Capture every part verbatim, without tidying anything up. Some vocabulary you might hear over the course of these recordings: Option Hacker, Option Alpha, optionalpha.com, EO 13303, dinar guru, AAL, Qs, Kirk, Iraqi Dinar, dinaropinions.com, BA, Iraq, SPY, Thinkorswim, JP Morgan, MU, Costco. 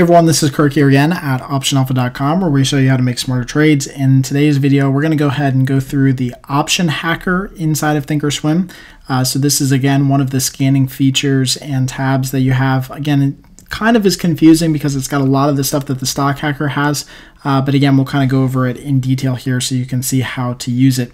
Hey everyone, this is Kirk here again at option alpha dot com, where we show you how to make smarter trades. In today's video, we're going to go ahead and go through the Option Hacker inside of Thinkorswim. Uh, so this is, again, one of the scanning features and tabs that you have. Again, it kind of is confusing because it's got a lot of the stuff that the Stock Hacker has. Uh, but again, we'll kind of go over it in detail here so you can see how to use it.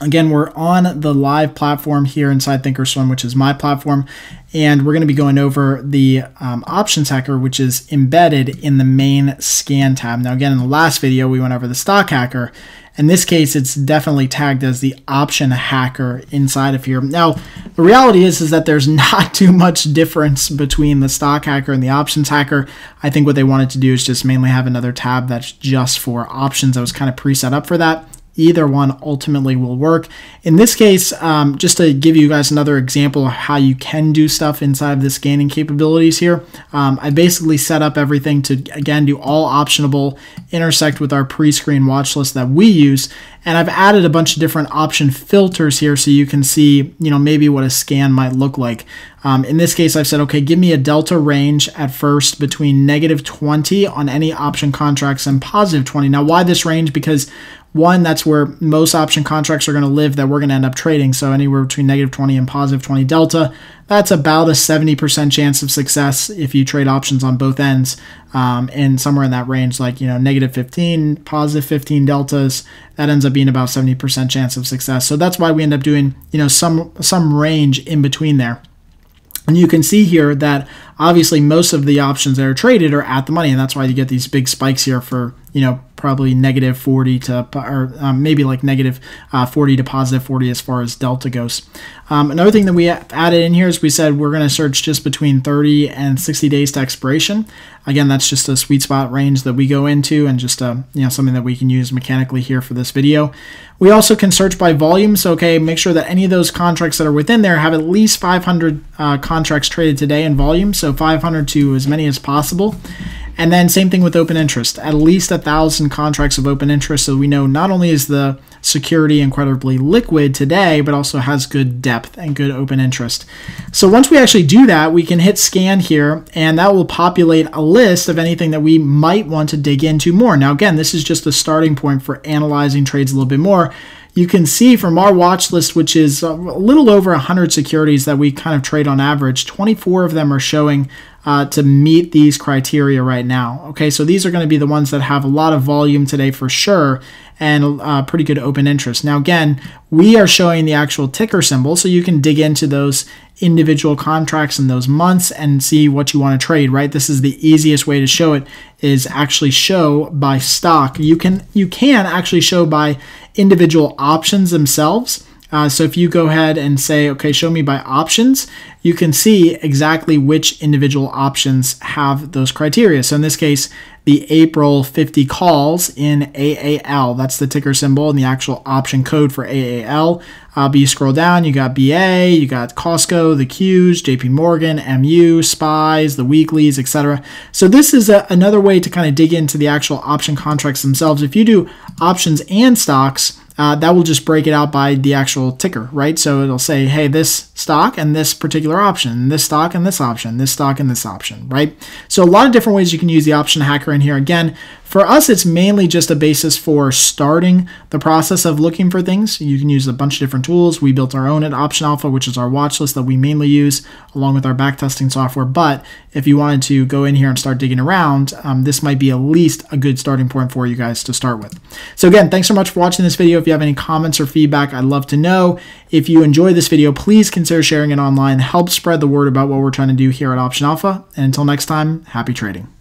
Again, we're on the live platform here inside Thinkorswim, which is my platform, and we're going to be going over the um, Options Hacker, which is embedded in the main scan tab. Now, again, in the last video, we went over the Stock Hacker. In this case, it's definitely tagged as the Option Hacker inside of here. Now, the reality is, is that there's not too much difference between the Stock Hacker and the Options Hacker. I think what they wanted to do is just mainly have another tab that's just for options. I was kind of pre-set up for that. Either one ultimately will work. In this case, um, just to give you guys another example of how you can do stuff inside of the scanning capabilities here, um, I basically set up everything to, again, do all optionable, intersect with our pre-screen watch list that we use, and I've added a bunch of different option filters here so you can see, you know, maybe what a scan might look like. Um, in this case, I've said, okay, give me a delta range at first between negative twenty on any option contracts and positive twenty. Now, why this range? Because one, that's where most option contracts are going to live that we're going to end up trading. So anywhere between negative twenty and positive twenty delta, that's about a seventy percent chance of success if you trade options on both ends. Um, and somewhere in that range, like, you know, negative fifteen, positive fifteen deltas, that ends up being about seventy percent chance of success. So that's why we end up doing, you know, some, some range in between there. And you can see here that obviously most of the options that are traded are at the money, and that's why you get these big spikes here for, you know, probably negative forty to, or um, maybe like negative forty to positive forty as far as delta goes. Um, another thing that we added in here is we said we're going to search just between thirty and sixty days to expiration. Again, that's just a sweet spot range that we go into, and just a, you know, something that we can use mechanically here for this video. We also can search by volume. So okay, make sure that any of those contracts that are within there have at least five hundred uh, contracts traded today in volume. So five hundred to as many as possible. And then same thing with open interest, at least a thousand contracts of open interest, so we know not only is the security incredibly liquid today, but also has good depth and good open interest. So once we actually do that, we can hit scan here, and that will populate a list of anything that we might want to dig into more. Now again, this is just the starting point for analyzing trades a little bit more. You can see from our watch list, which is a little over one hundred securities that we kind of trade on average, twenty-four of them are showing uh, to meet these criteria right now. Okay, so these are going to be the ones that have a lot of volume today for sure, and uh, pretty good open interest. Now again, we are showing the actual ticker symbol, so you can dig into those individual contracts in those months and see what you want to trade, right? This is the easiest way to show it, is actually show by stock. You can you can actually show by individual options themselves. Uh, so if you go ahead and say, okay, show me by options, you can see exactly which individual options have those criteria. So in this case, the April fifty calls in A A L, that's the ticker symbol and the actual option code for A A L. Uh, but you scroll down, you got B A, you got Costco, the Qs, J P Morgan, M U, S P Ys, the weeklies, et cetera. So this is a, another way to kind of dig into the actual option contracts themselves. If you do options and stocks, Uh, that will just break it out by the actual ticker, right? So it'll say, hey, this stock and this particular option, this stock and this option, this stock and this option, right? So a lot of different ways you can use the Option Hacker in here. Again, for us, it's mainly just a basis for starting the process of looking for things. You can use a bunch of different tools. We built our own at Option Alpha, which is our watch list that we mainly use, along with our backtesting software. But if you wanted to go in here and start digging around, um, this might be at least a good starting point for you guys to start with. So again, thanks so much for watching this video. If you have any comments or feedback, I'd love to know. If you enjoyed this video, please consider sharing it online. Help spread the word about what we're trying to do here at Option Alpha. And until next time, happy trading.